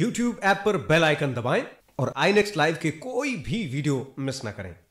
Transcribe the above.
YouTube app पर bell icon दबाएं और iNext Live के कोई भी वीडियो मिस ना करें।